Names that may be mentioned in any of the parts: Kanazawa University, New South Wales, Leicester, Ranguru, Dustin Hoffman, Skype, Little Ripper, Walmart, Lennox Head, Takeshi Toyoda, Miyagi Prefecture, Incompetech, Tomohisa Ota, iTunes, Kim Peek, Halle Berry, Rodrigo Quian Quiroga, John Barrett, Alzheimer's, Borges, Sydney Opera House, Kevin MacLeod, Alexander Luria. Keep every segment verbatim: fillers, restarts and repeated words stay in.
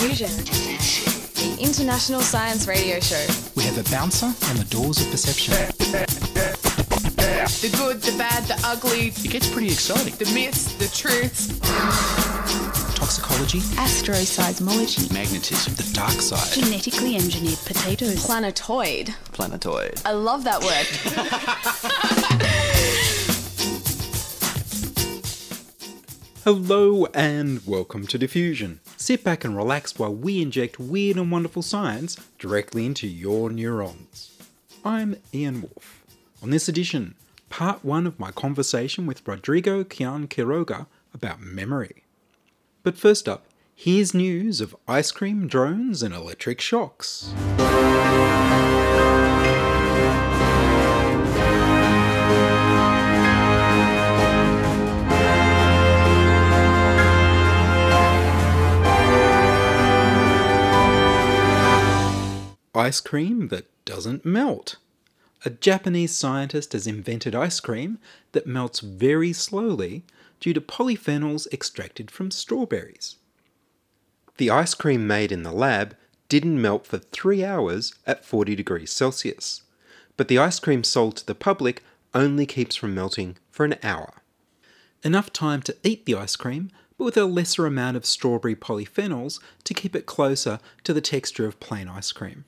Diffusion, the international science radio show. We have a bouncer on the doors of perception. The good, the bad, the ugly. It gets pretty exciting. The myths, the truths. Toxicology. Astroseismology. Magnetism. The dark side. Genetically engineered potatoes. Planetoid. Planetoid. I love that word. Hello and welcome to Diffusion. Sit back and relax while we inject weird and wonderful science directly into your neurons. I'm Ian Woolf. On this edition, part one of my conversation with Rodrigo Quian Quiroga about memory. But first up, here's news of ice cream, drones and electric shocks. Ice cream that doesn't melt. A Japanese scientist has invented ice cream that melts very slowly due to polyphenols extracted from strawberries. The ice cream made in the lab didn't melt for three hours at forty degrees Celsius, but the ice cream sold to the public only keeps from melting for an hour. Enough time to eat the ice cream, but with a lesser amount of strawberry polyphenols to keep it closer to the texture of plain ice cream.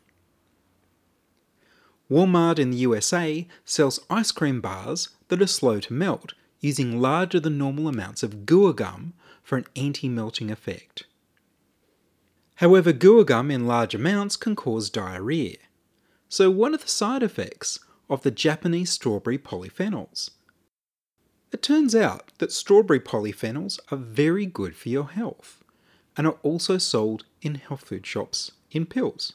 Walmart in the U S A sells ice cream bars that are slow to melt, using larger than normal amounts of guar gum for an anti-melting effect. However, guar gum in large amounts can cause diarrhea. So what are the side effects of the Japanese strawberry polyphenols? It turns out that strawberry polyphenols are very good for your health and are also sold in health food shops in pills.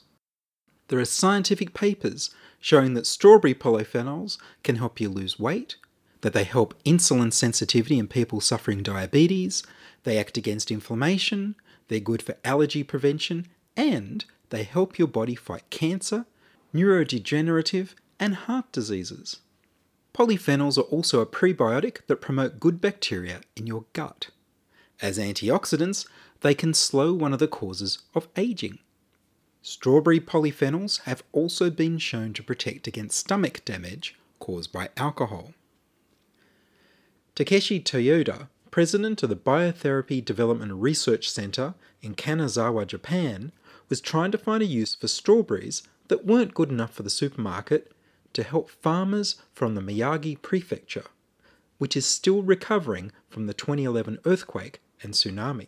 There are scientific papers showing that strawberry polyphenols can help you lose weight, that they help insulin sensitivity in people suffering diabetes, they act against inflammation, they're good for allergy prevention, and they help your body fight cancer, neurodegenerative, and heart diseases. Polyphenols are also a prebiotic that promote good bacteria in your gut. As antioxidants, they can slow one of the causes of aging. Strawberry polyphenols have also been shown to protect against stomach damage caused by alcohol. Takeshi Toyoda, president of the Biotherapy Development Research Centre in Kanazawa, Japan, was trying to find a use for strawberries that weren't good enough for the supermarket to help farmers from the Miyagi Prefecture, which is still recovering from the twenty eleven earthquake and tsunami.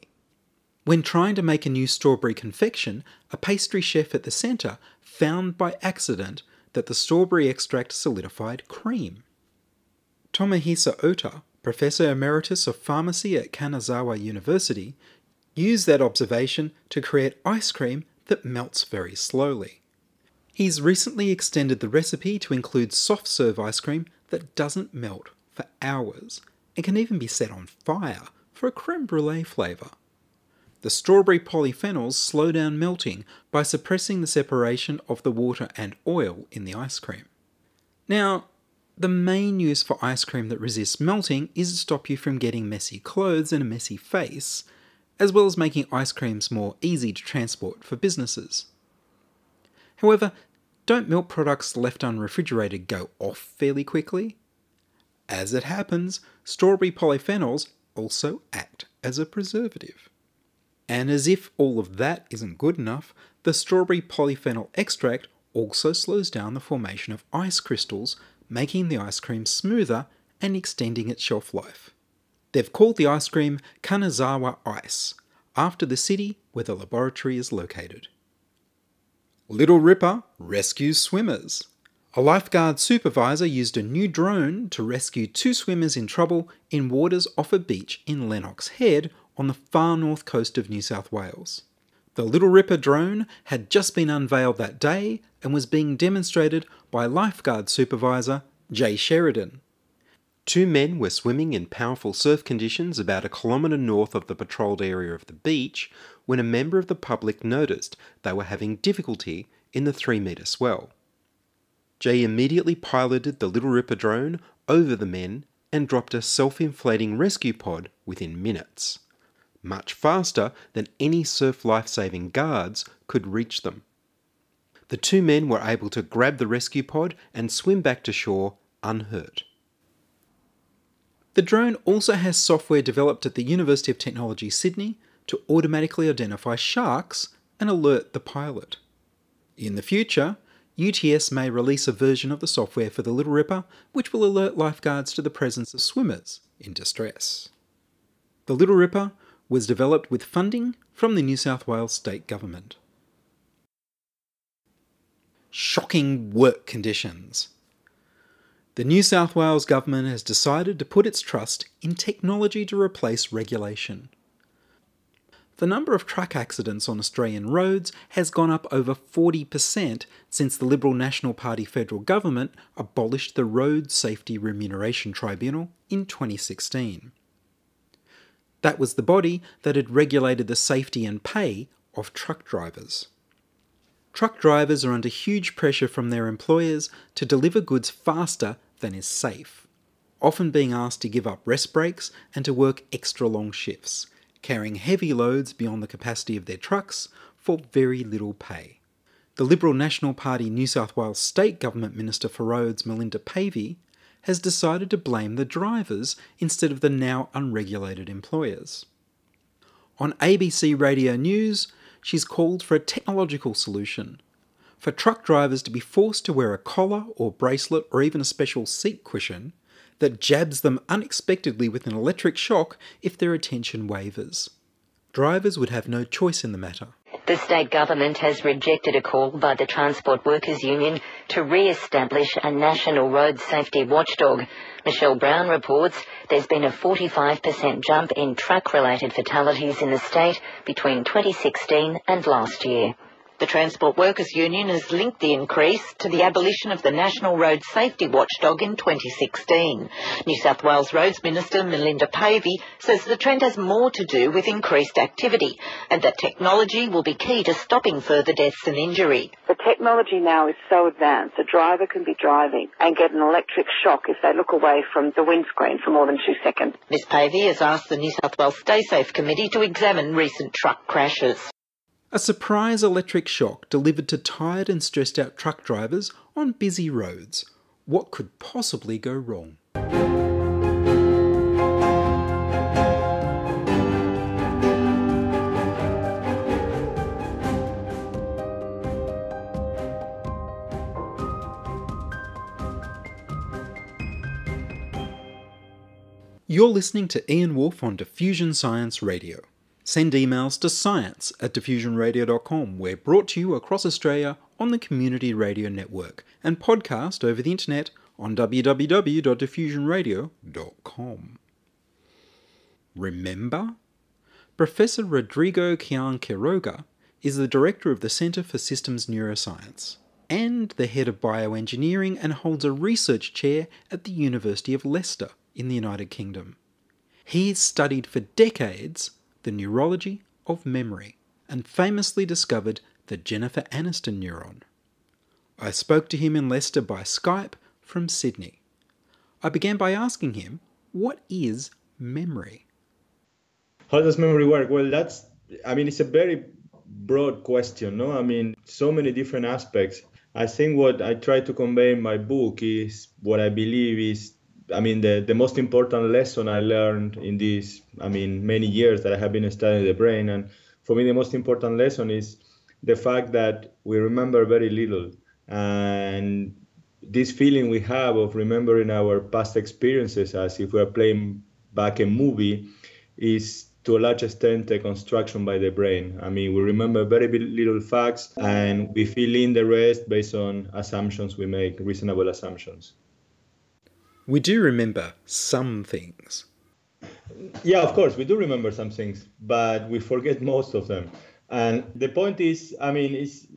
When trying to make a new strawberry confection, a pastry chef at the centre found by accident that the strawberry extract solidified cream. Tomohisa Ota, Professor Emeritus of Pharmacy at Kanazawa University, used that observation to create ice cream that melts very slowly. He's recently extended the recipe to include soft-serve ice cream that doesn't melt for hours and can even be set on fire for a creme brulee flavour. The strawberry polyphenols slow down melting by suppressing the separation of the water and oil in the ice cream. Now, the main use for ice cream that resists melting is to stop you from getting messy clothes and a messy face, as well as making ice creams more easy to transport for businesses. However, don't milk products left unrefrigerated go off fairly quickly? As it happens, strawberry polyphenols also act as a preservative. And as if all of that isn't good enough, the strawberry polyphenol extract also slows down the formation of ice crystals, making the ice cream smoother and extending its shelf life. They've called the ice cream Kanazawa Ice, after the city where the laboratory is located. Little Ripper rescues swimmers. A lifeguard supervisor used a new drone to rescue two swimmers in trouble in waters off a beach in Lennox Head, on the far north coast of New South Wales. The Little Ripper drone had just been unveiled that day and was being demonstrated by lifeguard supervisor Jay Sheridan. Two men were swimming in powerful surf conditions about a kilometre north of the patrolled area of the beach when a member of the public noticed they were having difficulty in the three metre swell. Jay immediately piloted the Little Ripper drone over the men and dropped a self-inflating rescue pod within minutes. much faster than any surf lifesaving guards could reach them. The two men were able to grab the rescue pod and swim back to shore unhurt. The drone also has software developed at the University of Technology Sydney to automatically identify sharks and alert the pilot. In the future, U T S may release a version of the software for the Little Ripper which will alert lifeguards to the presence of swimmers in distress. The Little Ripper was developed with funding from the New South Wales state government. Shocking work conditions. The New South Wales government has decided to put its trust in technology to replace regulation. The number of truck accidents on Australian roads has gone up over forty percent since the Liberal National Party federal government abolished the Road Safety Remuneration Tribunal in twenty sixteen. That was the body that had regulated the safety and pay of truck drivers. Truck drivers are under huge pressure from their employers to deliver goods faster than is safe, often being asked to give up rest breaks and to work extra long shifts, carrying heavy loads beyond the capacity of their trucks for very little pay. The Liberal National Party New South Wales State Government Minister for Roads, Melinda Pavey, has decided to blame the drivers instead of the now unregulated employers. On A B C Radio News, she's called for a technological solution, for truck drivers to be forced to wear a collar or bracelet or even a special seat cushion that jabs them unexpectedly with an electric shock if their attention wavers. Drivers would have no choice in the matter. The state government has rejected a call by the Transport Workers Union to re-establish a national road safety watchdog. Michelle Brown reports there's been a forty-five percent jump in truck-related fatalities in the state between twenty sixteen and last year. The Transport Workers Union has linked the increase to the abolition of the National Road Safety Watchdog in twenty sixteen. New South Wales Roads Minister Melinda Pavey says the trend has more to do with increased activity and that technology will be key to stopping further deaths and injury. The technology now is so advanced, a driver can be driving and get an electric shock if they look away from the windscreen for more than two seconds. Miz Pavey has asked the New South Wales Stay Safe Committee to examine recent truck crashes. A surprise electric shock delivered to tired and stressed out truck drivers on busy roads. What could possibly go wrong? You're listening to Ian Woolf on Diffusion Science Radio. Send emails to science at diffusion radio dot com. We're brought to you across Australia on the Community Radio Network and podcast over the internet on w w w dot diffusion radio dot com. Remember? Professor Rodrigo Quian Quiroga is the director of the Centre for Systems Neuroscience and the head of bioengineering and holds a research chair at the University of Leicester in the United Kingdom. He's studied for decades the neurology of memory, and famously discovered the Jennifer Aniston neuron. I spoke to him in Leicester by Skype from Sydney. I began by asking him, what is memory? How does memory work? Well, that's, I mean, it's a very broad question, no? I mean, so many different aspects. I think what I try to convey in my book is what I believe is I mean, the, the most important lesson I learned in these, I mean, many years that I have been studying the brain. And for me, the most important lesson is the fact that we remember very little. And this feeling we have of remembering our past experiences as if we are playing back a movie is to a large extent a construction by the brain. I mean, we remember very little facts and we fill in the rest based on assumptions we make, reasonable assumptions. We do remember some things. Yeah, of course, we do remember some things, but we forget most of them. And the point is, I mean, it's,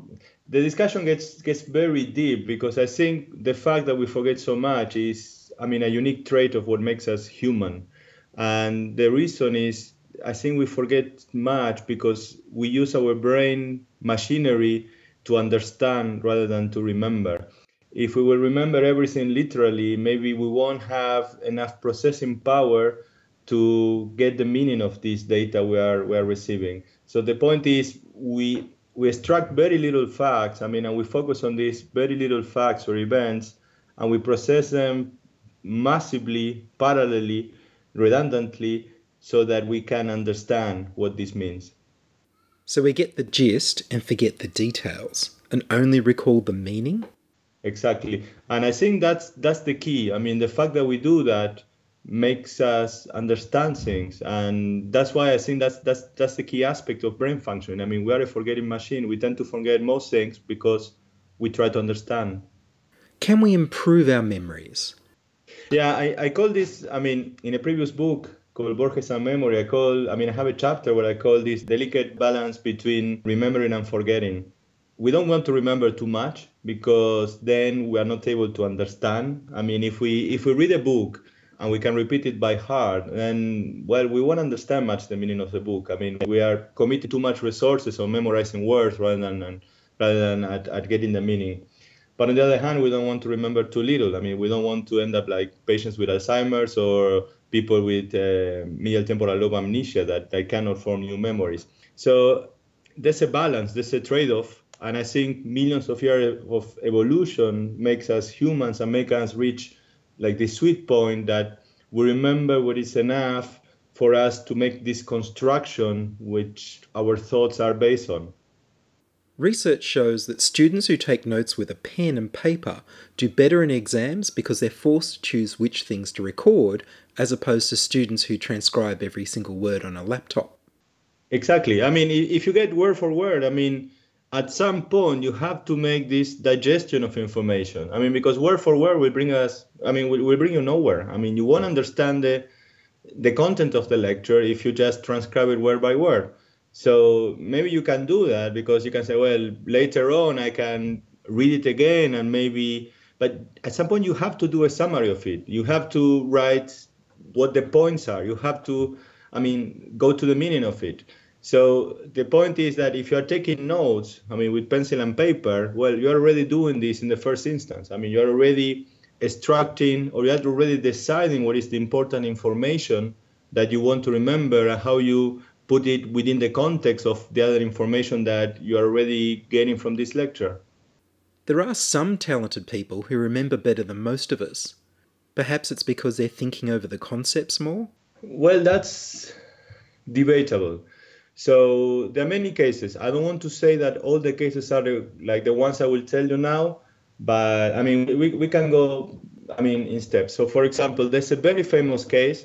the discussion gets gets very deep because I think the fact that we forget so much is, I mean, a unique trait of what makes us human. And the reason is, I think we forget much because we use our brain machinery to understand rather than to remember. If we will remember everything literally, maybe we won't have enough processing power to get the meaning of this data we are we are receiving. So the point is, we we extract very little facts. I mean, and we focus on these very little facts or events, and we process them massively, parallelly, redundantly, so that we can understand what this means. So we get the gist and forget the details, and only recall the meaning? Exactly. And I think that's that's the key. I mean, the fact that we do that makes us understand things, and that's why I think that's that's that's the key aspect of brain function. I mean, we are a forgetting machine. We tend to forget most things because we try to understand. Can we improve our memories? Yeah, I, I call this, I mean, in a previous book called Borges and Memory, I call, I mean, I have a chapter where I call this delicate balance between remembering and forgetting. We don't want to remember too much because then we are not able to understand. I mean, if we if we read a book and we can repeat it by heart, then, well, we won't understand much the meaning of the book. I mean, we are committing too much resources on memorizing words rather than, rather than at, at getting the meaning. But on the other hand, we don't want to remember too little. I mean, we don't want to end up like patients with Alzheimer's or people with uh, medial temporal lobe amnesia that they cannot form new memories. So there's a balance, there's a trade-off. And I think millions of years of evolution makes us humans and make us reach like the sweet point that we remember what is enough for us to make this construction which our thoughts are based on. Research shows that students who take notes with a pen and paper do better in exams because they're forced to choose which things to record, as opposed to students who transcribe every single word on a laptop. Exactly. I mean, if you get word for word, I mean, at some point you have to make this digestion of information. I mean, because word for word will bring us, I mean, will, will bring you nowhere. I mean, you won't understand the, the content of the lecture if you just transcribe it word by word. So maybe you can do that because you can say, well, later on I can read it again and maybe, but at some point you have to do a summary of it. You have to write what the points are. You have to, I mean, go to the meaning of it. So the point is that if you're taking notes, I mean, with pencil and paper, well, you're already doing this in the first instance. I mean, you're already extracting or you're already deciding what is the important information that you want to remember and how you put it within the context of the other information that you're already getting from this lecture. There are some talented people who remember better than most of us. Perhaps it's because they're thinking over the concepts more? Well, that's debatable. So there are many cases. I don't want to say that all the cases are the, like the ones I will tell you now, but I mean, we, we can go, I mean, in steps. So for example, there's a very famous case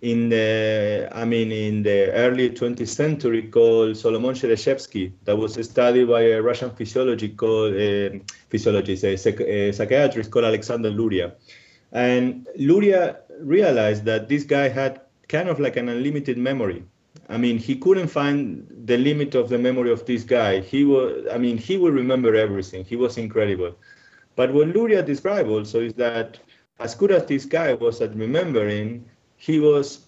in the, I mean, in the early twentieth century called Solomon Shereshevsky, that was studied by a Russian physiologist called, uh, physiologist, a, psych a psychiatrist called Alexander Luria. And Luria realized that this guy had kind of like an unlimited memory. I mean, he couldn't find the limit of the memory of this guy. He was, I mean, he would remember everything. He was incredible. But what Luria described also is that as good as this guy was at remembering, he was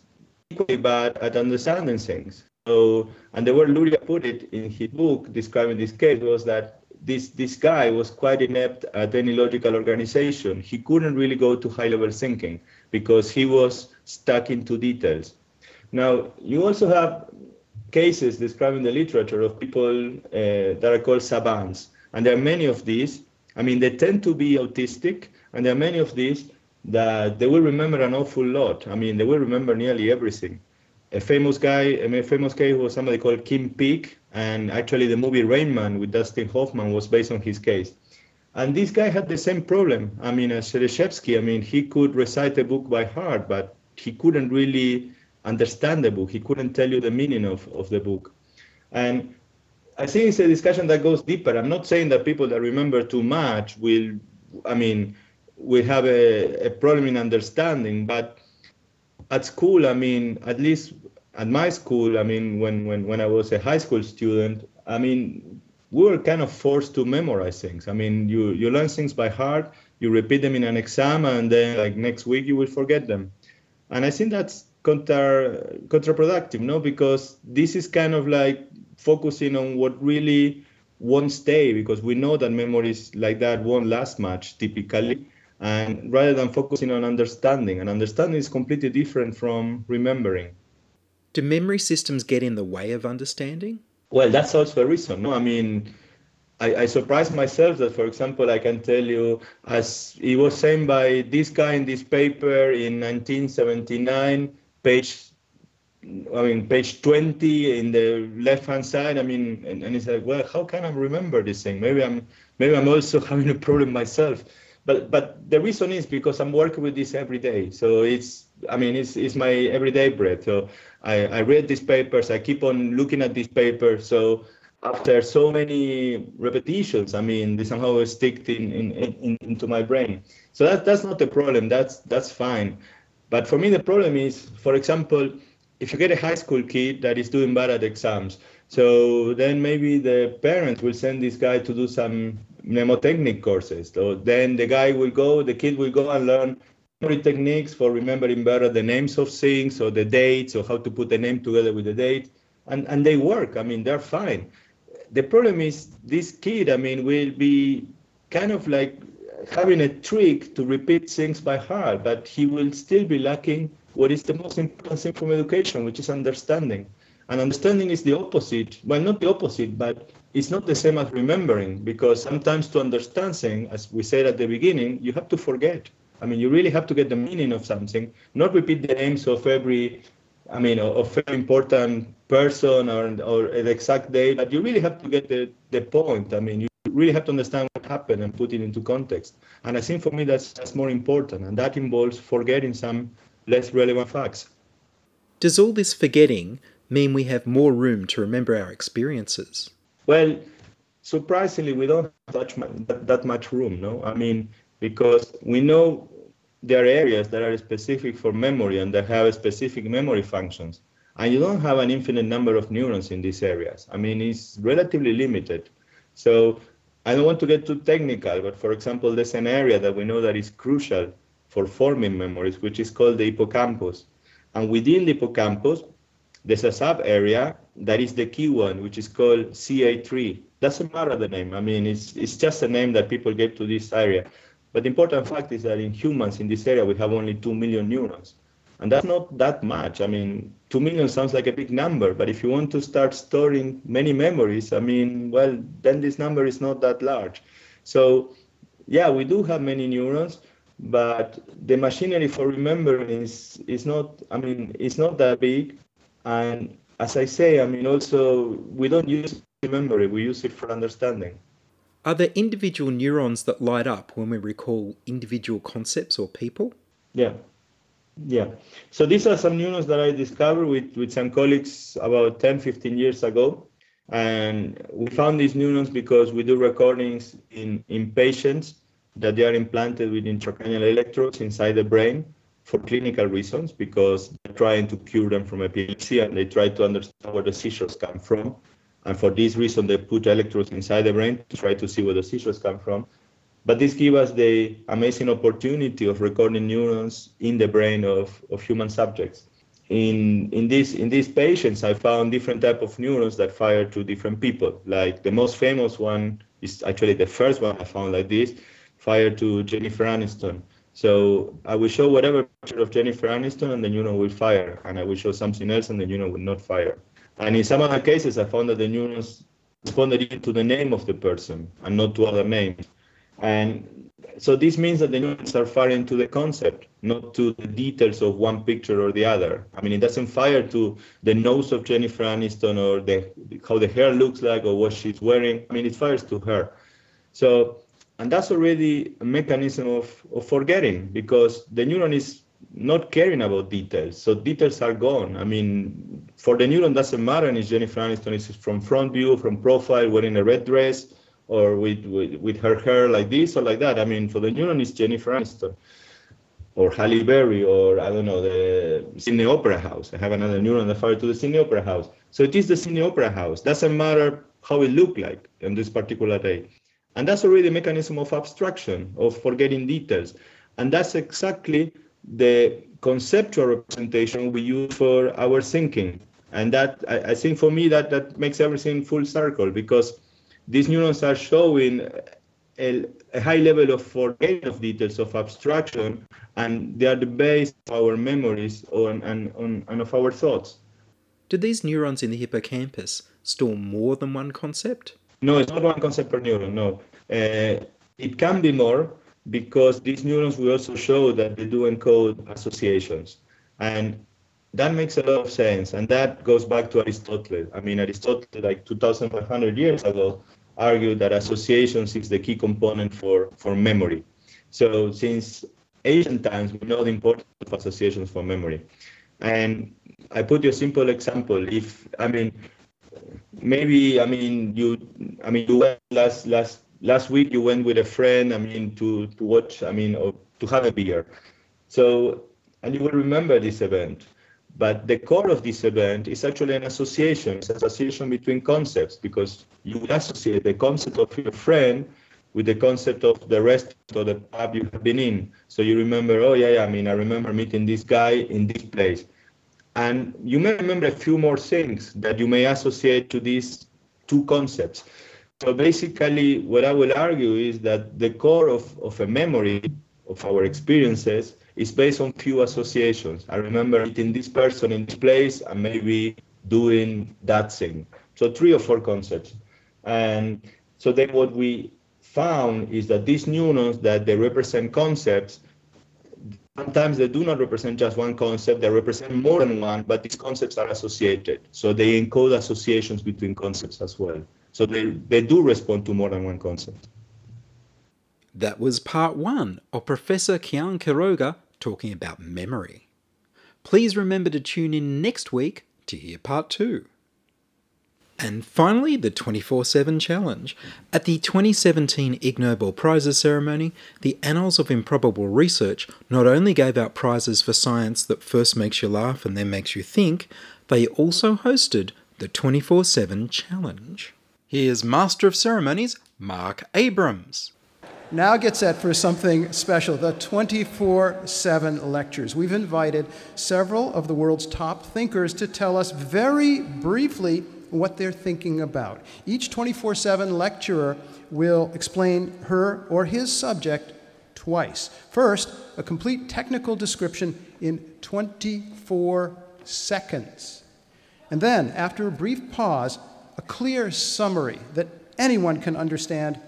equally bad at understanding things. So, and the word Luria put it in his book describing this case was that this, this guy was quite inept at any logical organization. He couldn't really go to high-level thinking because he was stuck into details. Now, you also have cases describing the literature of people uh, that are called savants. And there are many of these. I mean, they tend to be autistic, and there are many of these that they will remember an awful lot. I mean, they will remember nearly everything. A famous guy, a famous case was somebody called Kim Peek, and actually the movie Rain Man with Dustin Hoffman was based on his case. And this guy had the same problem. I mean, as Shereshevsky, I mean, he could recite a book by heart, but he couldn't really understand the book. He couldn't tell you the meaning of, of the book. And I think it's a discussion that goes deeper. I'm not saying that people that remember too much will, I mean, we have a, a problem in understanding, but at school, I mean, at least at my school, I mean, when, when, when I was a high school student, I mean, we were kind of forced to memorize things. I mean, you, you learn things by heart, you repeat them in an exam, and then like next week you will forget them. And I think that's counter, counterproductive, no? Because this is kind of like focusing on what really won't stay, because we know that memories like that won't last much typically. and rather than focusing on understanding. And understanding is completely different from remembering. Do memory systems get in the way of understanding? Well, that's also a reason. No? I mean, I, I surprised myself that, for example, I can tell you, as it was saying by this guy in this paper in nineteen seventy-nine, page, I mean, page twenty in the left-hand side. I mean, and, and it's like, well, how can I remember this thing? Maybe I'm, maybe I'm also having a problem myself. But, but the reason is because I'm working with this every day. So it's, I mean, it's, it's my everyday bread. So I, I read these papers, I keep on looking at these papers. So after so many repetitions, I mean, they somehow stick in, in, in, into my brain. So that, that's not the problem, that's, that's fine. But for me, the problem is, for example, if you get a high school kid that is doing bad at exams, so then maybe the parents will send this guy to do some mnemotechnic courses. So then the guy will go, the kid will go and learn memory techniques for remembering better the names of things or the dates or how to put the name together with the date. And, and they work, I mean, they're fine. The problem is this kid, I mean, will be kind of like having a trick to repeat things by heart, but he will still be lacking what is the most important thing from education, which is understanding. And understanding is the opposite, well, not the opposite, but it's not the same as remembering, because sometimes to understand things, as we said at the beginning, you have to forget. I mean, you really have to get the meaning of something, not repeat the names of every, I mean, of every important person or, or an exact day, but you really have to get the, the point. I mean, you really have to understand what happened and put it into context. And I think for me, that's, that's more important. And that involves forgetting some less relevant facts. Does all this forgetting mean we have more room to remember our experiences? Well, surprisingly, we don't have that much room, no? I mean, because we know there are areas that are specific for memory and that have specific memory functions. And you don't have an infinite number of neurons in these areas. I mean, it's relatively limited. So I don't want to get too technical, but for example, there's an area that we know that is crucial for forming memories, which is called the hippocampus. And within the hippocampus, there's a sub area that is the key one, which is called C A three. Doesn't matter the name. I mean, it's, it's just a name that people give to this area. But the important fact is that in humans in this area, we have only two million neurons. And that's not that much. I mean, two million sounds like a big number, but if you want to start storing many memories, I mean, well, then this number is not that large. So yeah, we do have many neurons, but the machinery for remembering is, is not, I mean, it's not that big. And as I say, I mean, also, we don't use memory, we use it for understanding. Are there individual neurons that light up when we recall individual concepts or people? Yeah, yeah. So these are some neurons that I discovered with, with some colleagues about ten, fifteen years ago. And we found these neurons because we do recordings in, in patients that they are implanted with intracranial electrodes inside the brain, for clinical reasons, because they're trying to cure them from epilepsy and they try to understand where the seizures come from. And for this reason, they put electrodes inside the brain to try to see where the seizures come from. But this gives us the amazing opportunity of recording neurons in the brain of, of human subjects. In, in, this, in these patients, I found different types of neurons that fire to different people. Like the most famous one is actually the first one I found like this, fired to Jennifer Aniston. So I will show whatever picture of Jennifer Aniston and the neuron will fire, and I will show something else and the neuron will not fire. And in some other cases, I found that the neurons responded to the name of the person and not to other names. And so this means that the neurons are firing to the concept, not to the details of one picture or the other. I mean, it doesn't fire to the nose of Jennifer Aniston or the, how the hair looks like or what she's wearing. I mean, it fires to her. So. And that's already a mechanism of, of forgetting, because the neuron is not caring about details. So details are gone. I mean, for the neuron, doesn't matter if Jennifer Aniston is from front view, from profile, wearing a red dress, or with, with, with her hair like this or like that. I mean, for the neuron, it's Jennifer Aniston, or Halle Berry, or I don't know, the Sydney Opera House. I have another neuron that fires to the Sydney Opera House. So it is the Sydney Opera House. Doesn't matter how it looked like on this particular day. And that's already a mechanism of abstraction, of forgetting details. And that's exactly the conceptual representation we use for our thinking. And that, I, I think for me, that, that makes everything full circle, because these neurons are showing a, a high level of forgetting of details, of abstraction, and they are the base of our memories on, and, on, and of our thoughts. Do these neurons in the hippocampus store more than one concept? No, it's not one concept per neuron, no. Uh, it can be more, because these neurons will also show that they do encode associations. And that makes a lot of sense. And that goes back to Aristotle. I mean, Aristotle, like two thousand five hundred years ago, argued that associations is the key component for, for memory. So since ancient times, we know the importance of associations for memory. And I put you a simple example. If, I mean, maybe, I mean, you, I mean, you went last, last, last week, you went with a friend, I mean, to, to watch, I mean, or to have a beer. So, and you will remember this event. But the core of this event is actually an association. It's an association between concepts, because you would associate the concept of your friend with the concept of the restaurant or the pub you have been in. So you remember, oh, yeah, yeah, I mean, I remember meeting this guy in this place. And you may remember a few more things that you may associate to these two concepts. So basically, what I will argue is that the core of, of a memory of our experiences is based on few associations. I remember meeting this person in this place and maybe doing that thing. So three or four concepts. And so then what we found is that these neurons, that they represent concepts, sometimes they do not represent just one concept, they represent more than one, but these concepts are associated. So they encode associations between concepts as well. So they, they do respond to more than one concept. That was part one of Professor Quian Quiroga talking about memory. Please remember to tune in next week to hear part two. And finally, the twenty-four seven challenge. At the twenty seventeen Ig Nobel Prizes ceremony, the Annals of Improbable Research not only gave out prizes for science that first makes you laugh and then makes you think, they also hosted the twenty-four seven challenge. Here's Master of Ceremonies, Mark Abrams. Now get set for something special, the twenty-four seven lectures. We've invited several of the world's top thinkers to tell us very briefly what they're thinking about. Each twenty-four seven lecturer will explain her or his subject twice. First, a complete technical description in twenty-four seconds. And then, after a brief pause, a clear summary that anyone can understand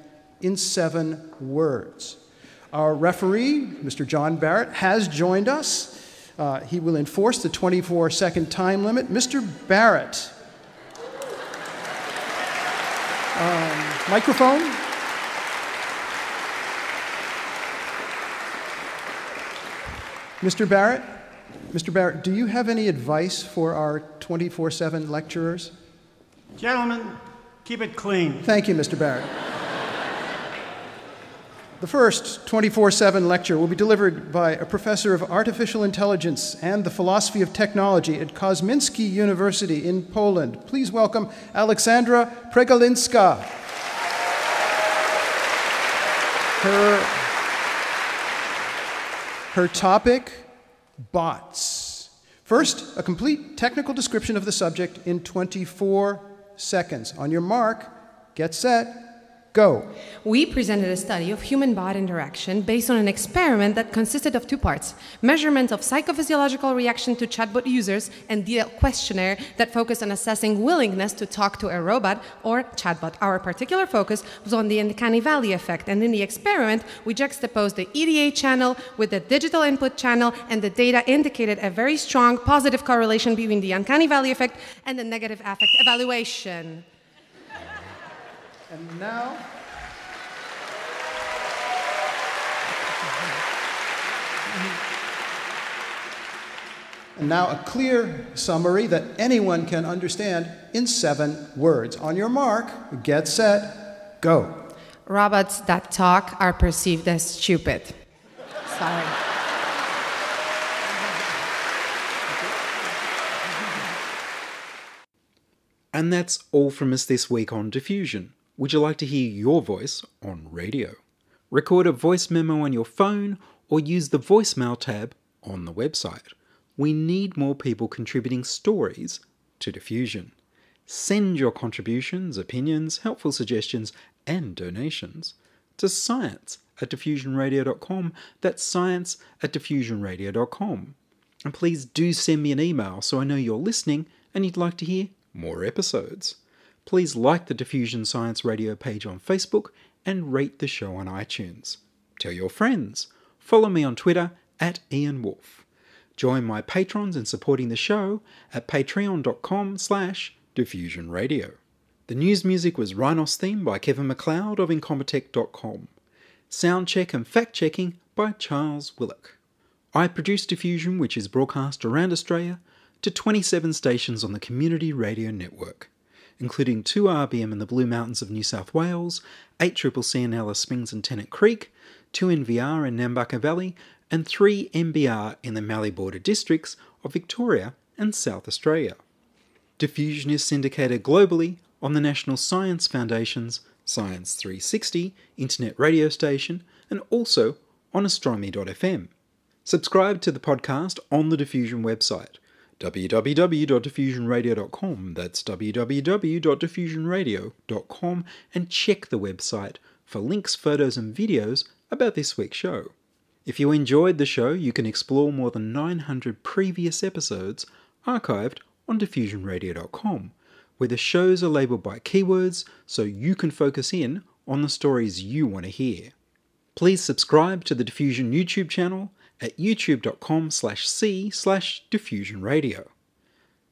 in seven words. Our referee, Mister John Barrett, has joined us. Uh, he will enforce the twenty-four second time limit. Mister Barrett. Um, microphone. Mister Barrett, Mister Barrett, do you have any advice for our twenty-four seven lecturers? Gentlemen, keep it clean. Thank you, Mister Barrett. The first twenty-four seven lecture will be delivered by a professor of artificial intelligence and the philosophy of technology at Kosminski University in Poland. Please welcome Aleksandra Przegalinska. Her, her topic, bots. First, a complete technical description of the subject in twenty-four seconds. On your mark, get set. Go. We presented a study of human-bot interaction based on an experiment that consisted of two parts, measurement of psychophysiological reaction to chatbot users and detailed questionnaire that focused on assessing willingness to talk to a robot or chatbot. Our particular focus was on the uncanny valley effect, and in the experiment, we juxtaposed the E D A channel with the digital input channel, and the data indicated a very strong positive correlation between the uncanny valley effect and the negative affect evaluation. And now, and now a clear summary that anyone can understand in seven words. On your mark, get set, go. Robots that talk are perceived as stupid. Sorry. And that's all from us this week on Diffusion. Would you like to hear your voice on radio? Record a voice memo on your phone or use the voicemail tab on the website. We need more people contributing stories to Diffusion. Send your contributions, opinions, helpful suggestions and donations to science at diffusion radio dot com. That's science at diffusion radio dot com. And please do send me an email so I know you're listening and you'd like to hear more episodes. Please like the Diffusion Science Radio page on Facebook and rate the show on iTunes. Tell your friends. Follow me on Twitter at Ian Woolf. Join my patrons in supporting the show at patreon dot com slash diffusion radio. The news music was Rhinos Theme by Kevin MacLeod of Incompetech dot com. Sound check and fact checking by Charles Willock. I produce Diffusion, which is broadcast around Australia to twenty-seven stations on the Community Radio Network, including two R B M in the Blue Mountains of New South Wales, eight C C C in Alice Springs and Tennant Creek, two N V R in Nambucca Valley, and three M B R in the Mallee Border districts of Victoria and South Australia. Diffusion is syndicated globally on the National Science Foundation's Science three sixty internet radio station and also on astronomy dot F M. Subscribe to the podcast on the Diffusion website, w w w dot diffusion radio dot com, that's w w w dot diffusion radio dot com, and check the website for links, photos and videos about this week's show. If you enjoyed the show, you can explore more than nine hundred previous episodes archived on diffusion radio dot com, where the shows are labelled by keywords so you can focus in on the stories you want to hear. Please subscribe to the Diffusion YouTube channel at youtube dot com slash c slash diffusion radio.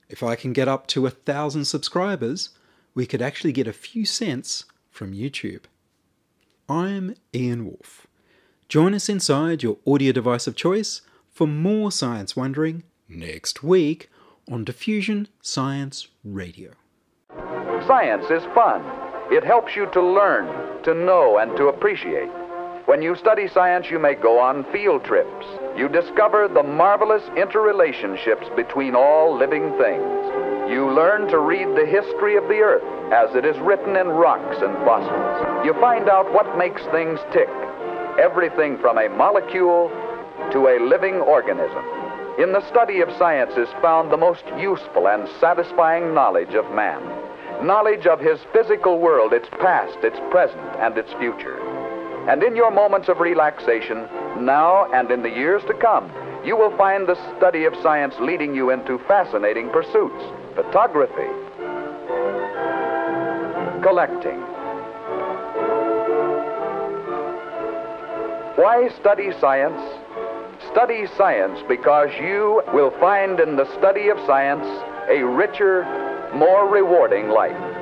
If I can get up to a thousand subscribers, we could actually get a few cents from YouTube. I'm Ian Woolf. Join us inside your audio device of choice for more science wondering next week on Diffusion Science Radio. Science is fun. It helps you to learn, to know, and to appreciate. When you study science, you may go on field trips. You discover the marvelous interrelationships between all living things. You learn to read the history of the earth as it is written in rocks and fossils. You find out what makes things tick, everything from a molecule to a living organism. In the study of science is found the most useful and satisfying knowledge of man, knowledge of his physical world, its past, its present, and its future. And in your moments of relaxation, now and in the years to come, you will find the study of science leading you into fascinating pursuits: photography, collecting. Why study science? Study science because you will find in the study of science a richer, more rewarding life.